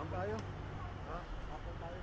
Saan tayo? Ha? Saan tayo?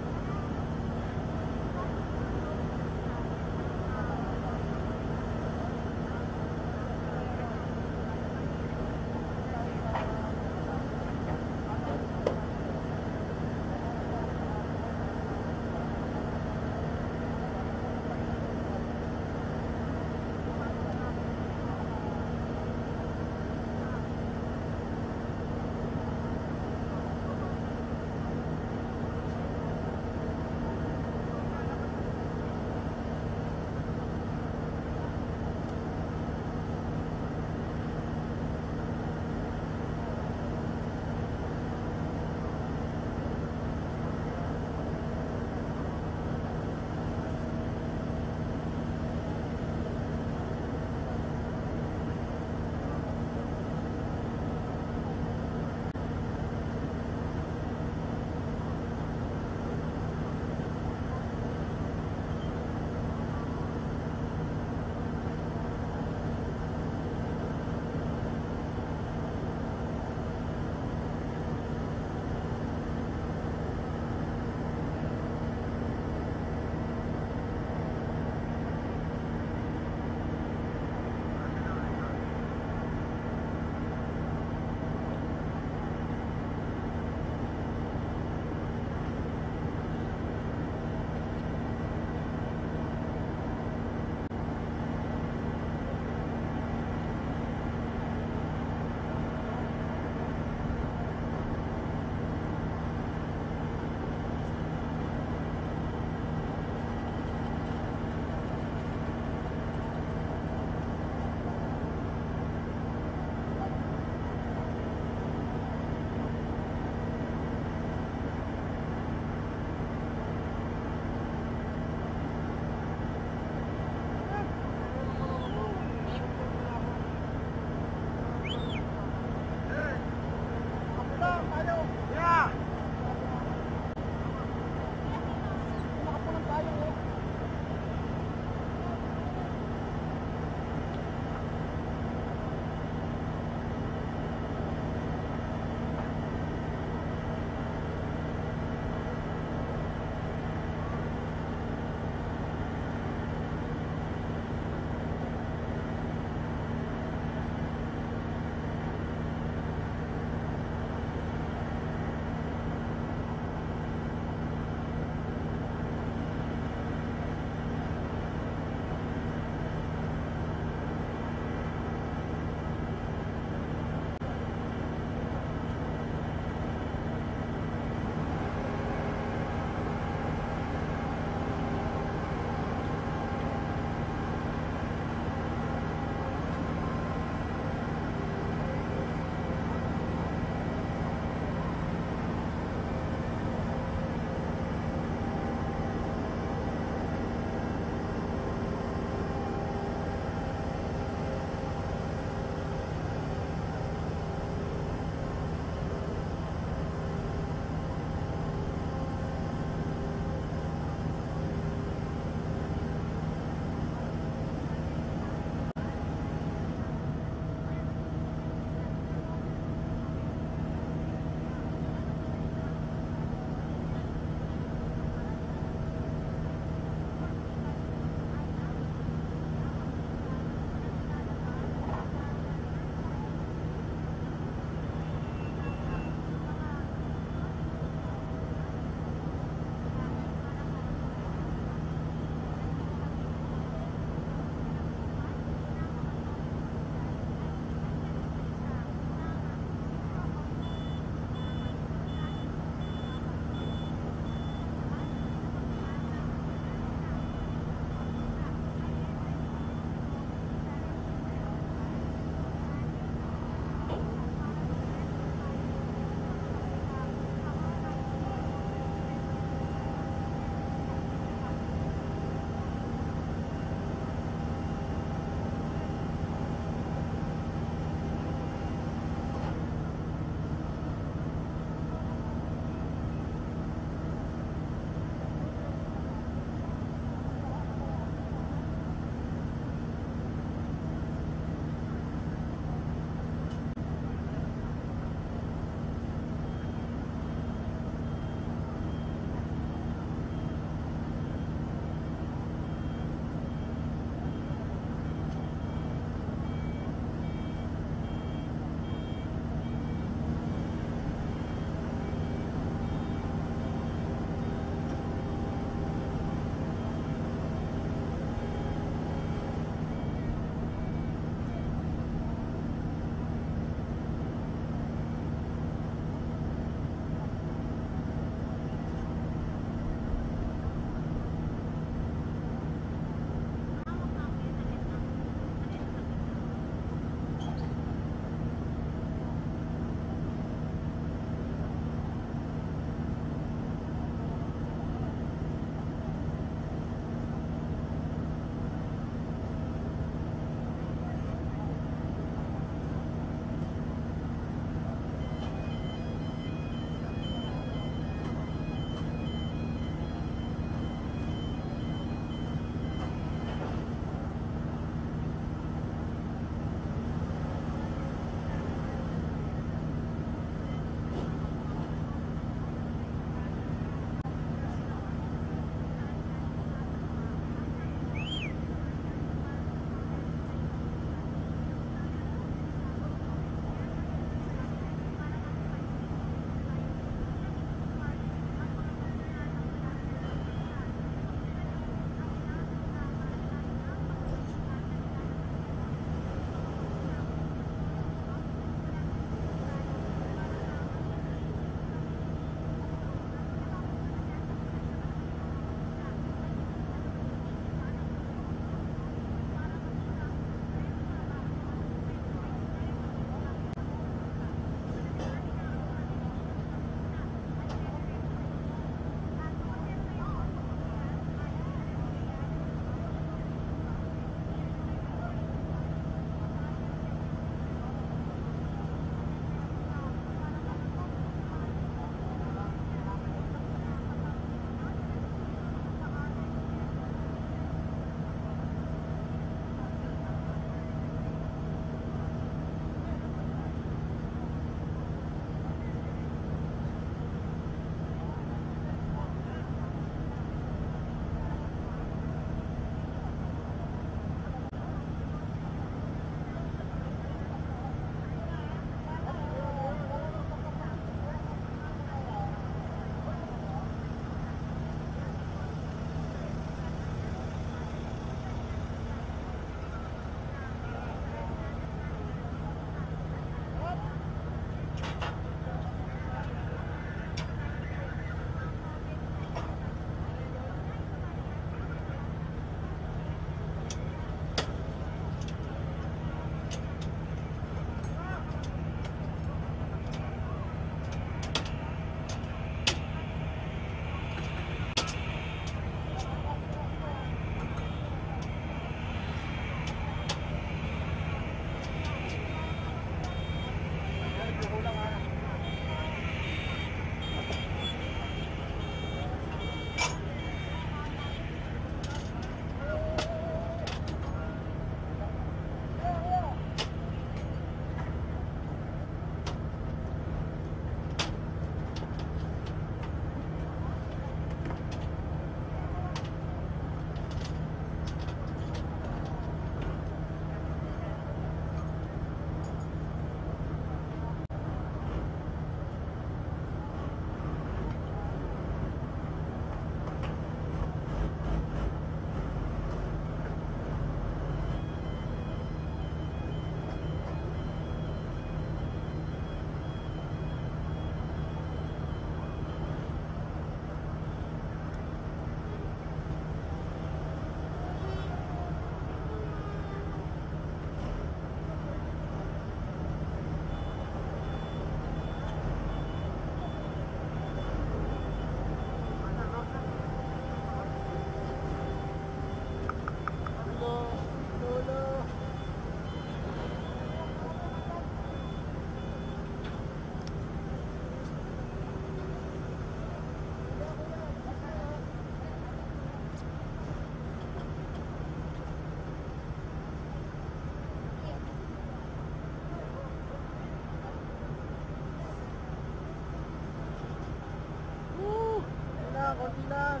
lang.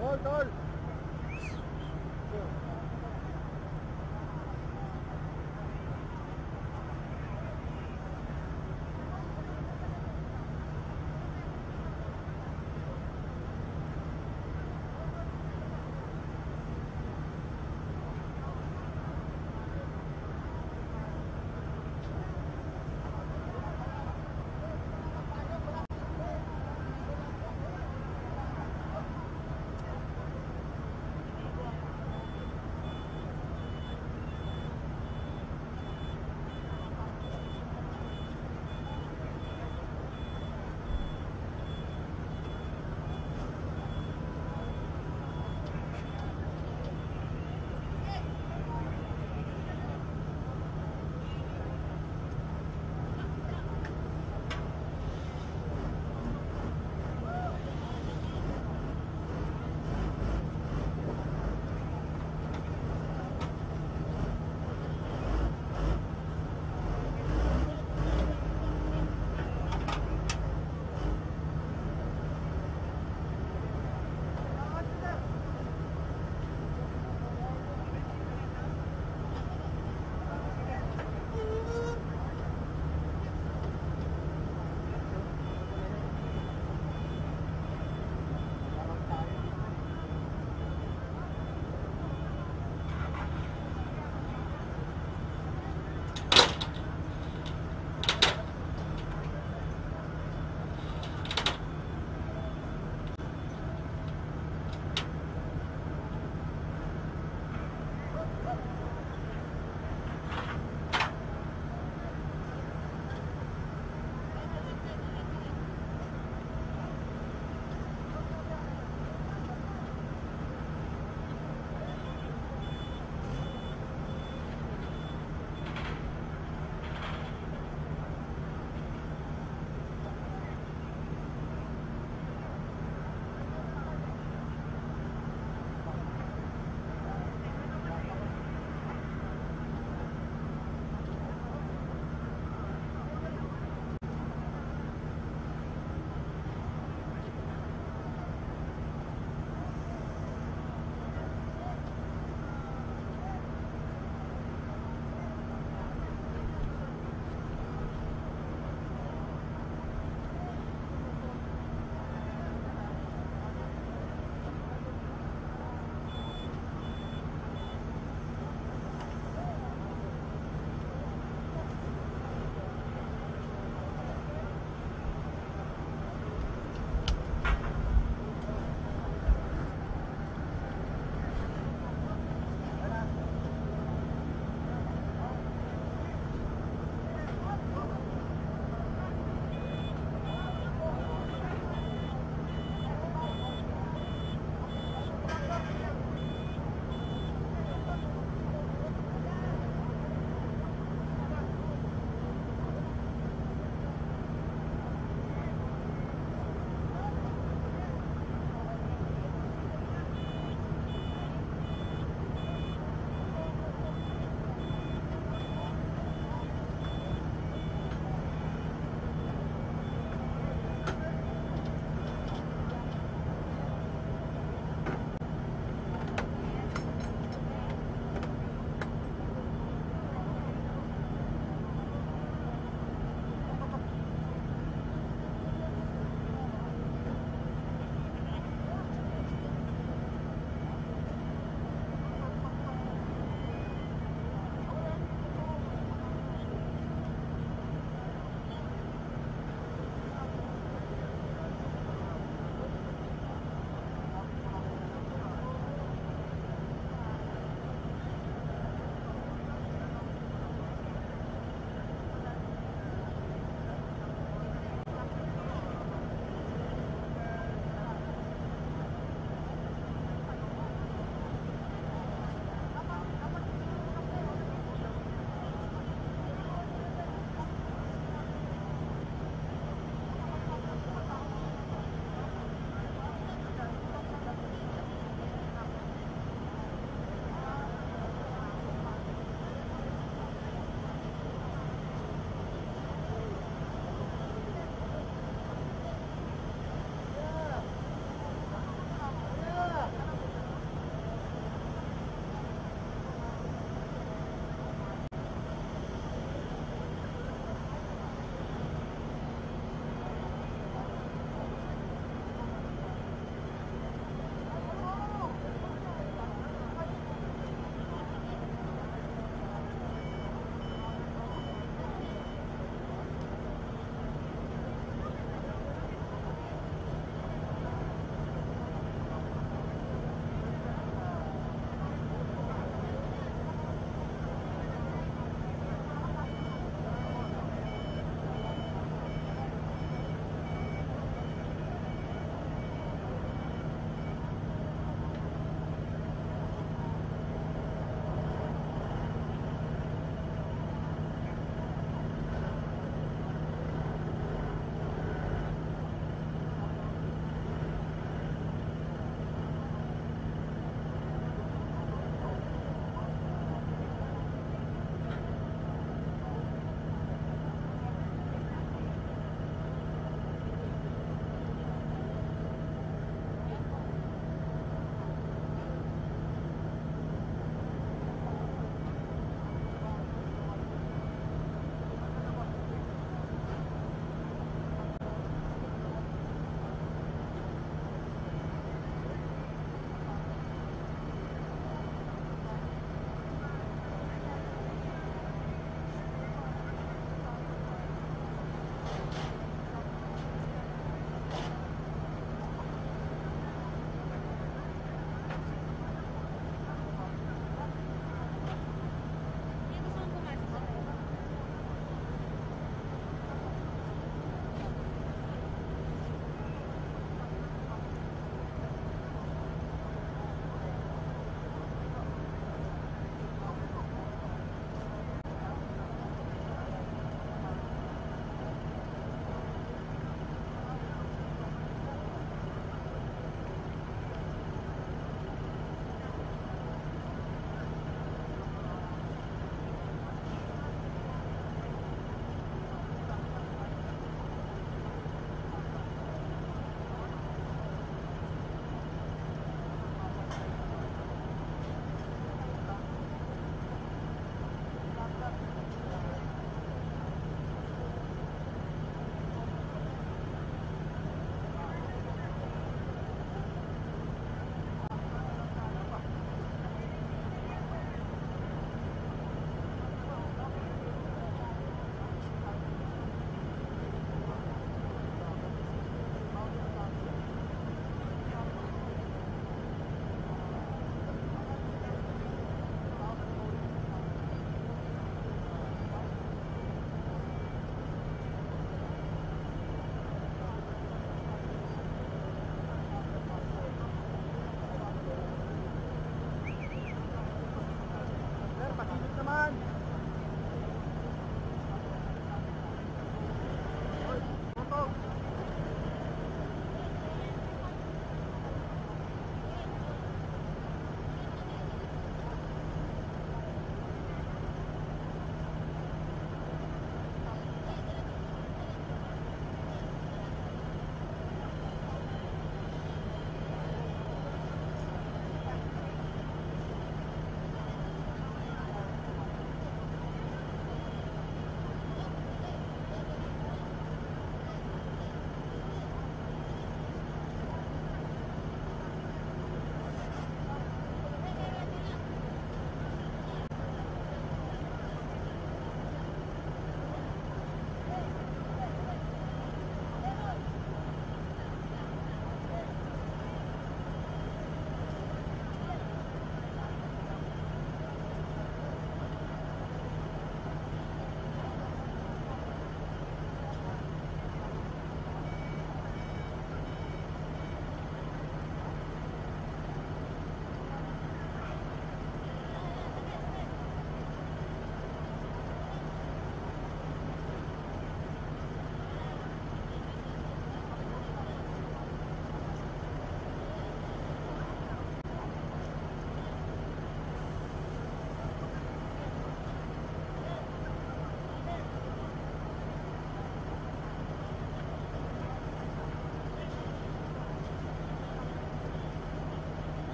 Hold, hold.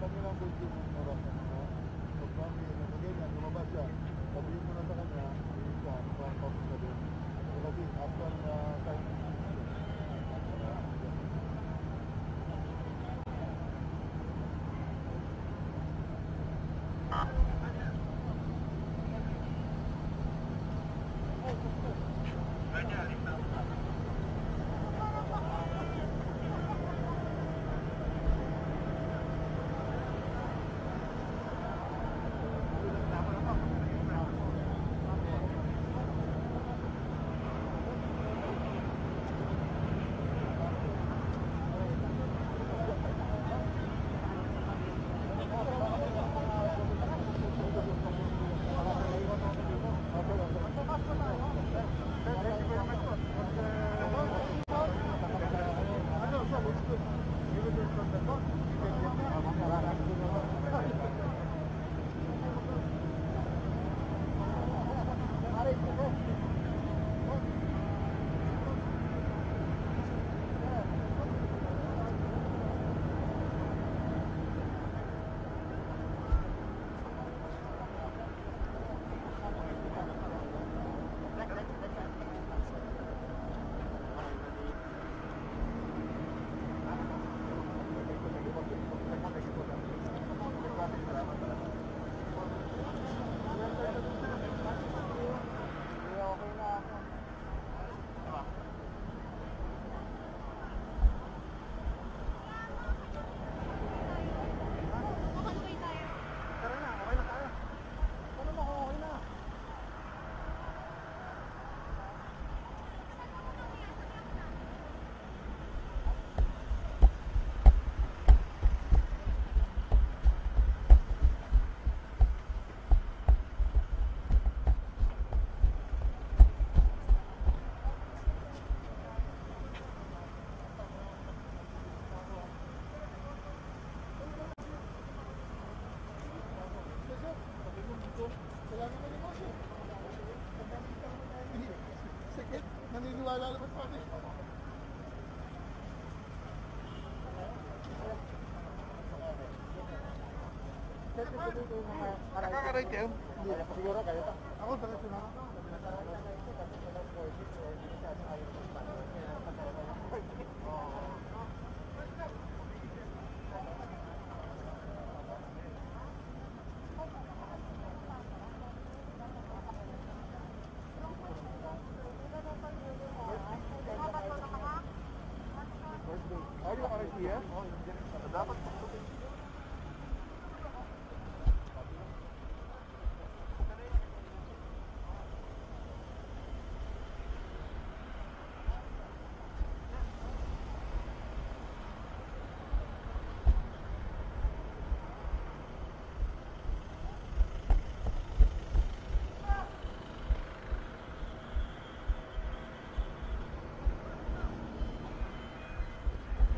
kamilang kunci orang semua. Sebab ini mungkin yang membaca, tapi mengatakannya tidak faham saja. Tetapi apa yang saya naniniwala naman pati. Nakakaray kayo? Siguro kayo pa. Ako sa nasunod. Dapat